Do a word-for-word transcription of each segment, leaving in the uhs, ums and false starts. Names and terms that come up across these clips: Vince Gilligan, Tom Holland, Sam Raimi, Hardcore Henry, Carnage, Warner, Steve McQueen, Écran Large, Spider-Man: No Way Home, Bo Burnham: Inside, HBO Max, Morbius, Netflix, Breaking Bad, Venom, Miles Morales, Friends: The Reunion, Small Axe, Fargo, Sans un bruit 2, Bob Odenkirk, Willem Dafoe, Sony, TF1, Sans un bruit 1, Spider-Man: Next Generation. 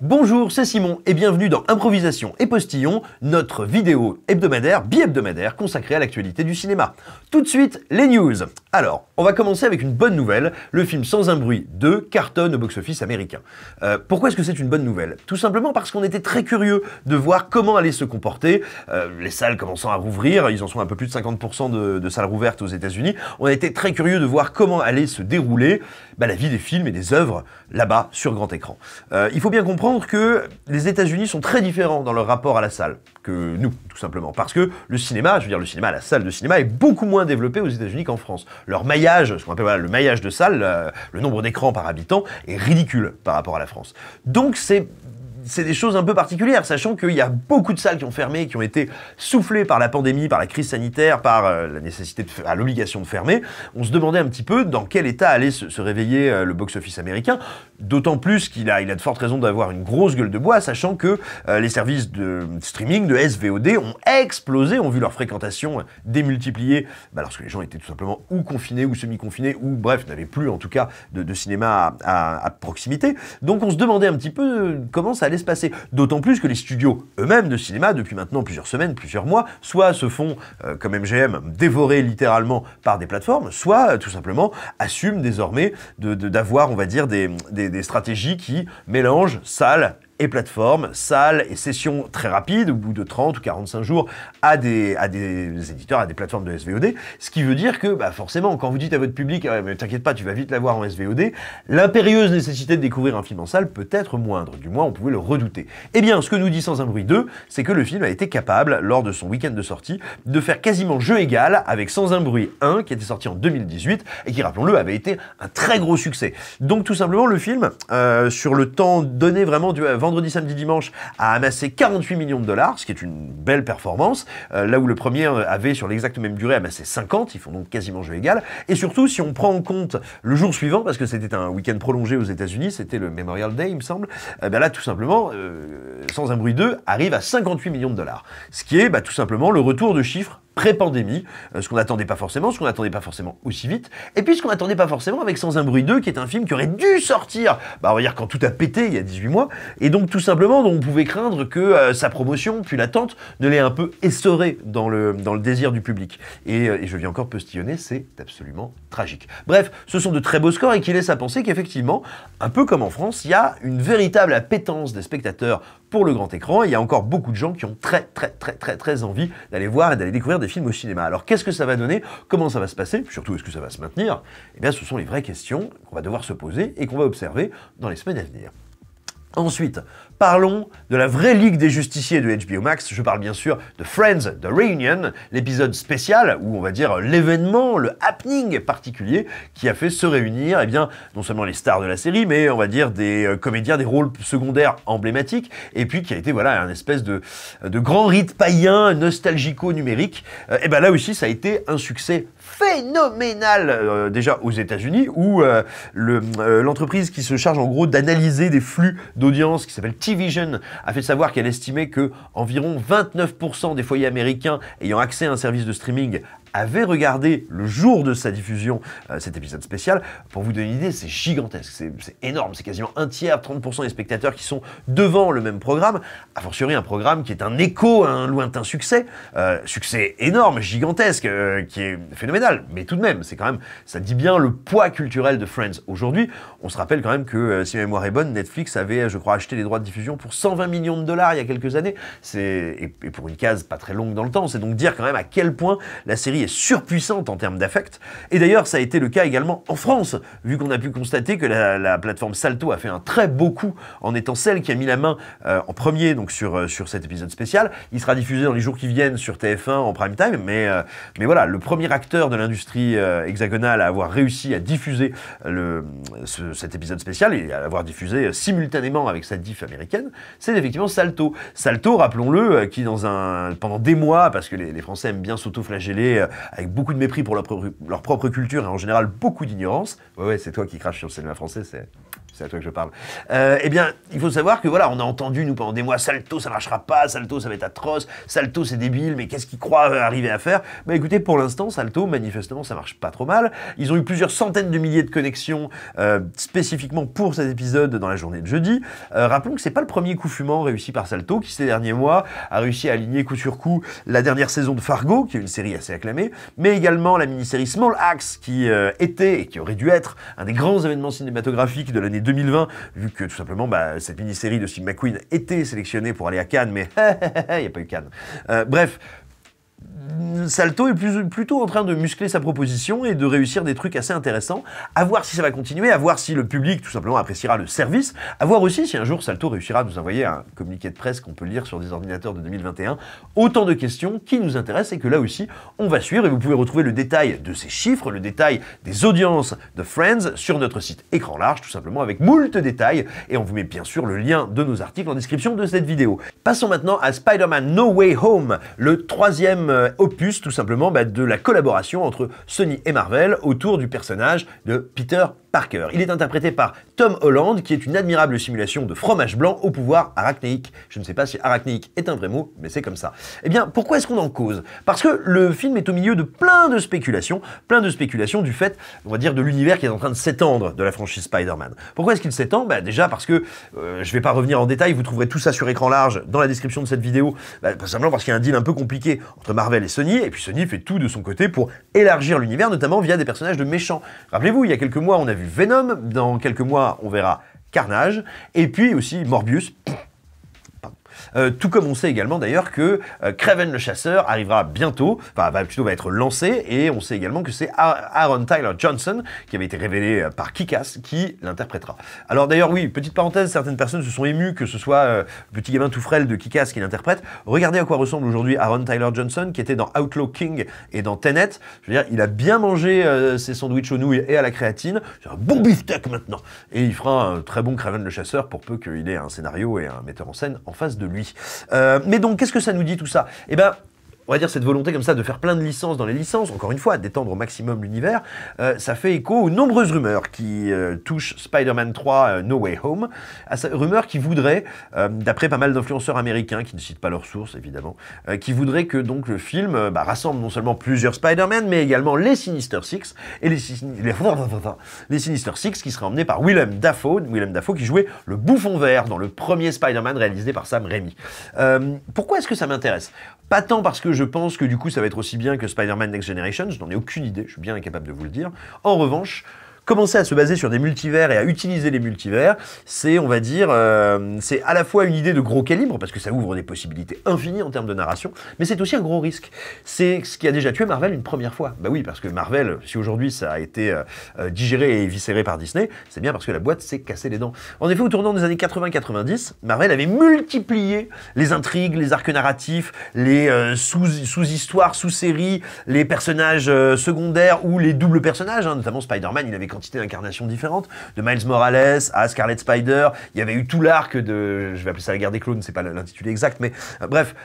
Bonjour, c'est Simon et bienvenue dans Improvisation et Postillon, notre vidéo hebdomadaire, bi-hebdomadaire, consacrée à l'actualité du cinéma. Tout de suite, les news. Alors, on va commencer avec une bonne nouvelle, le film Sans un bruit deux cartonne au box-office américain. Euh, pourquoi est-ce que c'est une bonne nouvelle? Tout simplement parce qu'on était très curieux de voir comment allait se comporter, euh, les salles commençant à rouvrir, ils en sont un peu plus de cinquante pour cent de, de salles rouvertes aux États-Unis. On était très curieux de voir comment allait se dérouler bah, la vie des films et des œuvres là-bas sur grand écran. Euh, il faut bien comprendre que les États-Unis sont très différents dans leur rapport à la salle que nous, tout simplement. Parce que le cinéma, je veux dire le cinéma, la salle de cinéma est beaucoup moins développée aux États-Unis qu'en France. Leur maillage, ce qu'on appelle voilà, le maillage de salles, le nombre d'écrans par habitant est ridicule par rapport à la France. Donc c'est... c'est des choses un peu particulières, sachant qu'il y a beaucoup de salles qui ont fermé, qui ont été soufflées par la pandémie, par la crise sanitaire, par euh, la nécessité, de, à l'obligation de fermer. On se demandait un petit peu dans quel état allait se, se réveiller euh, le box-office américain, d'autant plus qu'il a, il a de fortes raisons d'avoir une grosse gueule de bois, sachant que euh, les services de streaming, de S V O D, ont explosé, ont vu leur fréquentation démultipliée, bah, lorsque les gens étaient tout simplement ou confinés, ou semi-confinés, ou bref, n'avaient plus en tout cas de, de cinéma à, à, à proximité. Donc on se demandait un petit peu comment ça allait se passer. D'autant plus que les studios eux-mêmes de cinéma, depuis maintenant plusieurs semaines, plusieurs mois, soit se font, euh, comme M G M, dévorer littéralement par des plateformes, soit euh, tout simplement assument désormais de, de, d'avoir, on va dire, des, des, des stratégies qui mélangent salles et plateformes, salles et sessions très rapides, au bout de trente ou quarante-cinq jours, à des, à des éditeurs, à des plateformes de S V O D, ce qui veut dire que, bah forcément, quand vous dites à votre public ah « mais t'inquiète pas, tu vas vite la voir en S V O D », l'impérieuse nécessité de découvrir un film en salle peut être moindre, du moins on pouvait le redouter. Eh bien, ce que nous dit Sans un bruit deux, c'est que le film a été capable, lors de son week-end de sortie, de faire quasiment jeu égal avec Sans un bruit un, qui était sorti en deux mille dix-huit, et qui, rappelons-le, avait été un très gros succès. Donc tout simplement, le film, euh, sur le temps donné vraiment du avant vendredi, samedi, dimanche, a amassé quarante-huit millions de dollars, ce qui est une belle performance, euh, là où le premier avait, sur l'exacte même durée, amassé cinquante, ils font donc quasiment jeu égal, et surtout, si on prend en compte le jour suivant, parce que c'était un week-end prolongé aux États-Unis, c'était le Memorial Day, il me semble, euh, bah là, tout simplement, euh, Sans un bruit deux arrive à cinquante-huit millions de dollars, ce qui est bah, tout simplement le retour de chiffres pré-pandémie, ce qu'on n'attendait pas forcément, ce qu'on n'attendait pas forcément aussi vite, et puis ce qu'on n'attendait pas forcément avec Sans un bruit deux, qui est un film qui aurait dû sortir, bah on va dire quand tout a pété il y a dix-huit mois, et donc tout simplement on pouvait craindre que euh, sa promotion, puis l'attente, ne l'ait un peu essoré dans le, dans le désir du public. Et, euh, et je viens encore postillonner, c'est absolument tragique. Bref, ce sont de très beaux scores et qui laissent à penser qu'effectivement, un peu comme en France, il y a une véritable appétence des spectateurs pour le grand écran, et il y a encore beaucoup de gens qui ont très très très très très envie d'aller voir et d'aller découvrir des films au cinéma. Alors qu'est-ce que ça va donner? Comment ça va se passer? Surtout, est-ce que ça va se maintenir? Eh bien, ce sont les vraies questions qu'on va devoir se poser et qu'on va observer dans les semaines à venir. Ensuite, parlons de la vraie Ligue des Justiciers de H B O Max, je parle bien sûr de Friends: The Reunion, l'épisode spécial, ou on va dire l'événement, le happening particulier, qui a fait se réunir, eh bien, non seulement les stars de la série, mais on va dire des comédiens, des rôles secondaires emblématiques, et puis qui a été, voilà, un espèce de, de grand rite païen, nostalgico-numérique. Euh, et bien là aussi, ça a été un succès phénoménal, euh, déjà aux États-Unis, où euh, le, euh, l'entreprise qui se charge en gros d'analyser des flux d'audience qui s'appelle T-Vision a fait savoir qu'elle estimait que environ vingt-neuf pour cent des foyers américains ayant accès à un service de streaming avait regardé le jour de sa diffusion euh, cet épisode spécial. Pour vous donner une idée, c'est gigantesque, c'est énorme, c'est quasiment un tiers, trente pour cent des spectateurs qui sont devant le même programme, a fortiori un programme qui est un écho à un lointain succès, euh, succès énorme, gigantesque, euh, qui est phénoménal, mais tout de même, c'est quand même, ça dit bien le poids culturel de Friends aujourd'hui. On se rappelle quand même que, euh, si ma mémoire est bonne, Netflix avait, je crois, acheté les droits de diffusion pour cent vingt millions de dollars il y a quelques années, et, et pour une case pas très longue dans le temps, c'est donc dire quand même à quel point la série est surpuissante en termes d'affect. Et d'ailleurs, ça a été le cas également en France, vu qu'on a pu constater que la, la plateforme Salto a fait un très beau coup en étant celle qui a mis la main euh, en premier donc sur, euh, sur cet épisode spécial. Il sera diffusé dans les jours qui viennent sur T F un en prime time, mais, euh, mais voilà, le premier acteur de l'industrie euh, hexagonale à avoir réussi à diffuser le, ce, cet épisode spécial et à l'avoir diffusé simultanément avec sa diff américaine, c'est effectivement Salto. Salto, rappelons-le, qui dans un, pendant des mois, parce que les, les Français aiment bien s'auto-flageller, avec beaucoup de mépris pour leur, pro leur propre culture et en général beaucoup d'ignorance. Ouais, ouais, c'est toi qui craches sur le cinéma français, c'est... C'est à toi que je parle. Euh, eh bien, il faut savoir que voilà, on a entendu, nous, pendant des mois, Salto, ça marchera pas, Salto, ça va être atroce, Salto, c'est débile, mais qu'est-ce qu'ils croient euh, arriver à faire? Bah écoutez, pour l'instant, Salto, manifestement, ça marche pas trop mal. Ils ont eu plusieurs centaines de milliers de connexions euh, spécifiquement pour cet épisode dans la journée de jeudi. Euh, rappelons que c'est pas le premier coup fumant réussi par Salto, qui ces derniers mois a réussi à aligner coup sur coup la dernière saison de Fargo, qui est une série assez acclamée, mais également la mini-série Small Axe, qui euh, était, et qui aurait dû être, un des grands événements cinématographiques de l'année deux mille vingt, vu que tout simplement bah, cette mini-série de Steve McQueen était sélectionnée pour aller à Cannes, mais il n'y a pas eu Cannes. Euh, bref, Salto est plus, plutôt en train de muscler sa proposition et de réussir des trucs assez intéressants, à voir si ça va continuer, à voir si le public tout simplement appréciera le service, à voir aussi si un jour Salto réussira à nous envoyer un communiqué de presse qu'on peut lire sur des ordinateurs de deux mille vingt et un. Autant de questions qui nous intéressent et que là aussi on va suivre, et vous pouvez retrouver le détail de ces chiffres, le détail des audiences de Friends sur notre site Écran Large, tout simplement, avec moult détails, et on vous met bien sûr le lien de nos articles en description de cette vidéo. Passons maintenant à Spider-Man No Way Home, le troisième euh, opus tout simplement bah, de la collaboration entre Sony et Marvel autour du personnage de Peter Parker. Il est interprété par Tom Holland, qui est une admirable simulation de fromage blanc au pouvoir arachnéique. Je ne sais pas si arachnéique est un vrai mot, mais c'est comme ça. Eh bien, pourquoi est-ce qu'on en cause? Parce que le film est au milieu de plein de spéculations, plein de spéculations du fait, on va dire, de l'univers qui est en train de s'étendre de la franchise Spider-Man. Pourquoi est-ce qu'il s'étend? Bah, déjà parce que, euh, je ne vais pas revenir en détail, vous trouverez tout ça sur Écran Large dans la description de cette vidéo, bah, simplement parce qu'il y a un deal un peu compliqué entre Marvel et Sony, et puis Sony fait tout de son côté pour élargir l'univers, notamment via des personnages de méchants. Rappelez-vous, il y a quelques mois, on a vu Venom, dans quelques mois, on verra Carnage, et puis aussi Morbius. Euh, tout comme on sait également d'ailleurs que euh, Kraven le chasseur arrivera bientôt, enfin bah, plutôt va être lancé, et on sait également que c'est Aaron Tyler Johnson, qui avait été révélé euh, par Kikas, qui l'interprétera. Alors d'ailleurs oui, petite parenthèse, certaines personnes se sont émues que ce soit euh, le petit gamin tout frêle de Kikas qui l'interprète. Regardez à quoi ressemble aujourd'hui Aaron Tyler Johnson, qui était dans Outlaw King et dans Tenet. Je veux dire, il a bien mangé euh, ses sandwichs aux nouilles et à la créatine, c'est un bon beefsteak maintenant, et il fera un très bon Kraven le chasseur pour peu qu'il ait un scénario et un metteur en scène en face de lui. Euh, mais donc, qu'est-ce que ça nous dit tout ça? Eh ben, on va dire cette volonté comme ça de faire plein de licences dans les licences, encore une fois, d'étendre au maximum l'univers, euh, ça fait écho aux nombreuses rumeurs qui euh, touchent Spider-Man trois euh, No Way Home, à sa, rumeurs qui voudraient, euh, d'après pas mal d'influenceurs américains, qui ne citent pas leurs sources évidemment, euh, qui voudraient que donc le film euh, bah, rassemble non seulement plusieurs Spider-Man, mais également les Sinister Six, et les, les, les Sinister Six qui seraient emmenés par Willem Dafoe, Willem Dafoe qui jouait le bouffon vert dans le premier Spider-Man réalisé par Sam Raimi. Euh, pourquoi est-ce que ça m'intéresse? Pas tant parce que je pense que du coup ça va être aussi bien que Spider-Man Next Generation, je n'en ai aucune idée, je suis bien incapable de vous le dire. En revanche, commencer à se baser sur des multivers et à utiliser les multivers, c'est, on va dire, euh, c'est à la fois une idée de gros calibre, parce que ça ouvre des possibilités infinies en termes de narration, mais c'est aussi un gros risque. C'est ce qui a déjà tué Marvel une première fois. Bah oui, parce que Marvel, si aujourd'hui ça a été euh, digéré et viscéré par Disney, c'est bien parce que la boîte s'est cassée les dents. En effet, au tournant des années quatre-vingts quatre-vingt-dix, Marvel avait multiplié les intrigues, les arcs narratifs, les euh, sous-histoires, sous-séries, les personnages euh, secondaires ou les doubles personnages, hein, notamment Spider-Man, il avait quantité d'incarnations différentes, de Miles Morales à Scarlet Spider, il y avait eu tout l'arc de, je vais appeler ça la guerre des clones, c'est pas l'intitulé exact, mais euh, bref,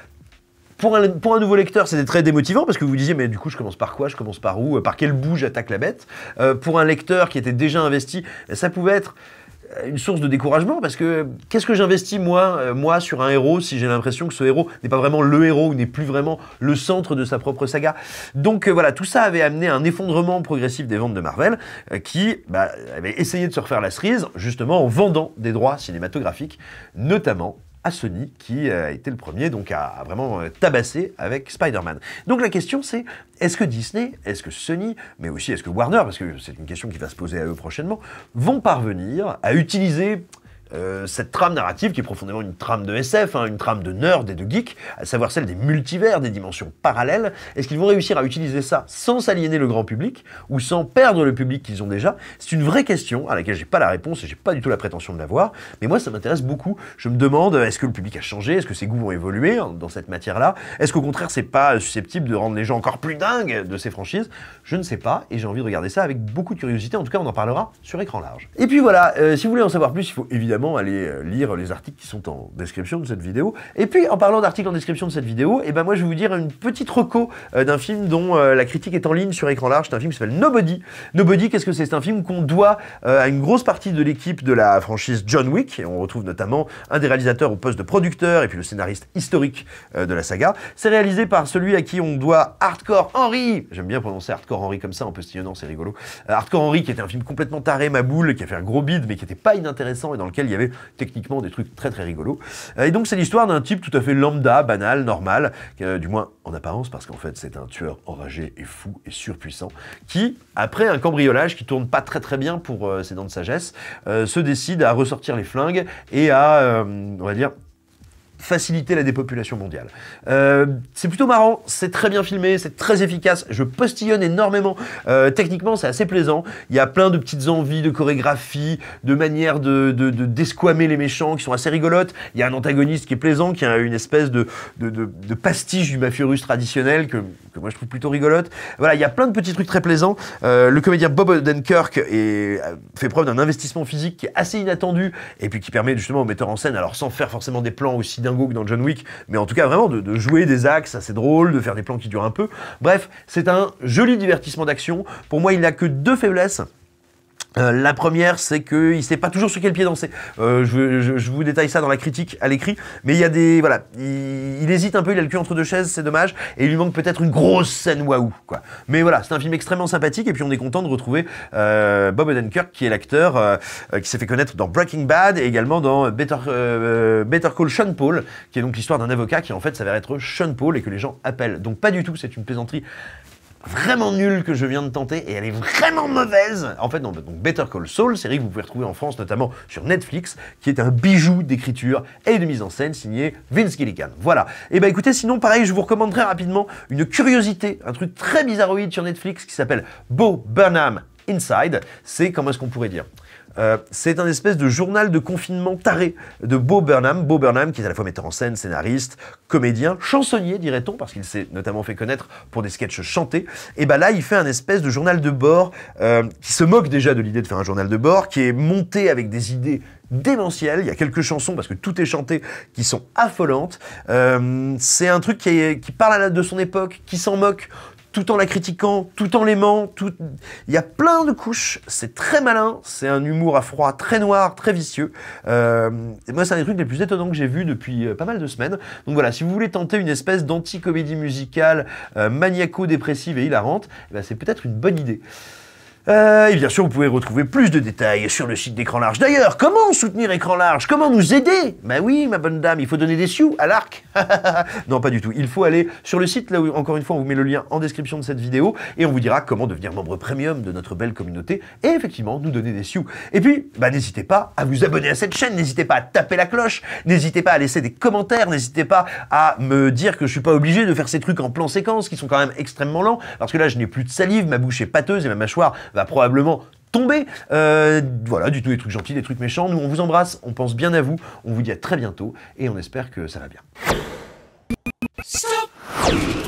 pour un, pour un nouveau lecteur c'était très démotivant parce que vous vous disiez mais du coup je commence par quoi, je commence par où, par quel bout j'attaque la bête, euh, pour un lecteur qui était déjà investi, ça pouvait être une source de découragement, parce que qu'est-ce que j'investis moi, euh, moi sur un héros si j'ai l'impression que ce héros n'est pas vraiment le héros ou n'est plus vraiment le centre de sa propre saga. Donc euh, voilà, tout ça avait amené un effondrement progressif des ventes de Marvel, euh, qui bah, avait essayé de se refaire la cerise justement en vendant des droits cinématographiques, notamment à Sony, qui a été le premier donc à vraiment tabasser avec Spider-Man. Donc la question c'est, est-ce que Disney, est-ce que Sony, mais aussi est-ce que Warner, parce que c'est une question qui va se poser à eux prochainement, vont parvenir à utiliser Euh, cette trame narrative qui est profondément une trame de S F, hein, une trame de nerd et de geek, à savoir celle des multivers, des dimensions parallèles. Est-ce qu'ils vont réussir à utiliser ça sans s'aliéner le grand public ou sans perdre le public qu'ils ont déjà? C'est une vraie question à laquelle j'ai pas la réponse et j'ai pas du tout la prétention de l'avoir, mais moi ça m'intéresse beaucoup. Je me demande, est-ce que le public a changé? Est-ce que ses goûts vont évoluer dans cette matière-là? Est-ce qu'au contraire c'est pas susceptible de rendre les gens encore plus dingues de ces franchises? Je ne sais pas, et j'ai envie de regarder ça avec beaucoup de curiosité. En tout cas, on en parlera sur Écran Large. Et puis voilà, euh, si vous voulez en savoir plus, il faut évidemment évidemment aller lire les articles qui sont en description de cette vidéo. Et puis, en parlant d'articles en description de cette vidéo, et ben moi, je vais vous dire une petite reco euh, d'un film dont euh, la critique est en ligne sur Écran Large. C'est un film qui s'appelle Nobody. Nobody, qu'est-ce que c'est? C'est un film qu'on doit euh, à une grosse partie de l'équipe de la franchise John Wick. Et on retrouve notamment un des réalisateurs au poste de producteur et puis le scénariste historique euh, de la saga. C'est réalisé par celui à qui on doit Hardcore Henry. J'aime bien prononcer Hardcore Henry comme ça, un peu stillonnant, c'est rigolo. Euh, Hardcore Henry, qui était un film complètement taré, ma boule, qui a fait un gros bide, mais qui n'était pas inintéressant et dans lequel il y avait techniquement des trucs très très rigolos. Euh, et donc, c'est l'histoire d'un type tout à fait lambda, banal, normal, euh, du moins en apparence, parce qu'en fait, c'est un tueur enragé et fou et surpuissant, qui, après un cambriolage qui tourne pas très très bien pour euh, ses dents de sagesse, euh, se décide à ressortir les flingues et à, euh, on va dire, faciliter la dépopulation mondiale. Euh, c'est plutôt marrant, c'est très bien filmé, c'est très efficace, je postillonne énormément. Euh, techniquement, c'est assez plaisant. Il y a plein de petites envies de chorégraphie, de manière de, de, de, d'esquamer les méchants qui sont assez rigolotes. Il y a un antagoniste qui est plaisant, qui a une espèce de, de, de, de pastiche du mafieux russe traditionnel que, que moi je trouve plutôt rigolote. Voilà, il y a plein de petits trucs très plaisants. Euh, le comédien Bob Odenkirk est, fait preuve d'un investissement physique qui est assez inattendu et puis qui permet justement au metteur en scène, alors sans faire forcément des plans aussi d'un que dans John Wick, mais en tout cas vraiment de, de jouer des axes assez drôles, de faire des plans qui durent un peu. Bref, c'est un joli divertissement d'action. Pour moi, il n'a que deux faiblesses. Euh, la première, c'est qu'il ne sait pas toujours sur quel pied danser. Euh, je, je, je vous détaille ça dans la critique à l'écrit, mais il y a des... Voilà, il, il hésite un peu, il a le cul entre deux chaises, c'est dommage, et il lui manque peut-être une grosse scène waouh, quoi. Mais voilà, c'est un film extrêmement sympathique, et puis on est content de retrouver euh, Bob Odenkirk, qui est l'acteur euh, qui s'est fait connaître dans Breaking Bad, et également dans Better, euh, Better Call Sean Paul, qui est donc l'histoire d'un avocat qui en fait s'avère être Sean Paul, et que les gens appellent. Donc pas du tout, c'est une plaisanterie vraiment nulle que je viens de tenter, et elle est vraiment mauvaise. En fait, non, donc Better Call Saul, série que vous pouvez retrouver en France, notamment sur Netflix, qui est un bijou d'écriture et de mise en scène signé Vince Gilligan. Voilà. Et bah écoutez, sinon, pareil, je vous recommande très rapidement une curiosité, un truc très bizarroïde sur Netflix qui s'appelle Bo Burnham Inside. C'est, comment est-ce qu'on pourrait dire ? Euh, c'est un espèce de journal de confinement taré de Bob Burnham. Bob Burnham, qui est à la fois metteur en scène, scénariste, comédien, chansonnier, dirait-on, parce qu'il s'est notamment fait connaître pour des sketchs chantés. Et bah là, il fait un espèce de journal de bord euh, qui se moque déjà de l'idée de faire un journal de bord, qui est monté avec des idées démentielles. Il y a quelques chansons, parce que tout est chanté, qui sont affolantes. Euh, c'est un truc qui, est, qui parle de son époque, qui s'en moque, tout en la critiquant, tout en l'aimant, tout... il y a plein de couches, c'est très malin, c'est un humour à froid, très noir, très vicieux. Euh, et moi, c'est un des trucs les plus étonnants que j'ai vu depuis euh, pas mal de semaines. Donc voilà, si vous voulez tenter une espèce d'anti-comédie musicale euh, maniaco-dépressive et hilarante, eh ben, c'est peut-être une bonne idée. Euh, et bien sûr, vous pouvez retrouver plus de détails sur le site d'Écran Large. D'ailleurs, comment soutenir Écran Large? Comment nous aider? Bah oui, ma bonne dame, il faut donner des sioux à l'arc. Non, pas du tout. Il faut aller sur le site, là où, encore une fois, on vous met le lien en description de cette vidéo, et on vous dira comment devenir membre premium de notre belle communauté, et effectivement, nous donner des sioux. Et puis, bah, n'hésitez pas à vous abonner à cette chaîne, n'hésitez pas à taper la cloche, n'hésitez pas à laisser des commentaires, n'hésitez pas à me dire que je suis pas obligé de faire ces trucs en plan séquence, qui sont quand même extrêmement lents, parce que là, je n'ai plus de salive, ma bouche est pâteuse, et ma mâchoire va probablement tomber. Euh, voilà, du tout des trucs gentils, des trucs méchants. Nous, on vous embrasse, on pense bien à vous, on vous dit à très bientôt, et on espère que ça va bien. Stop.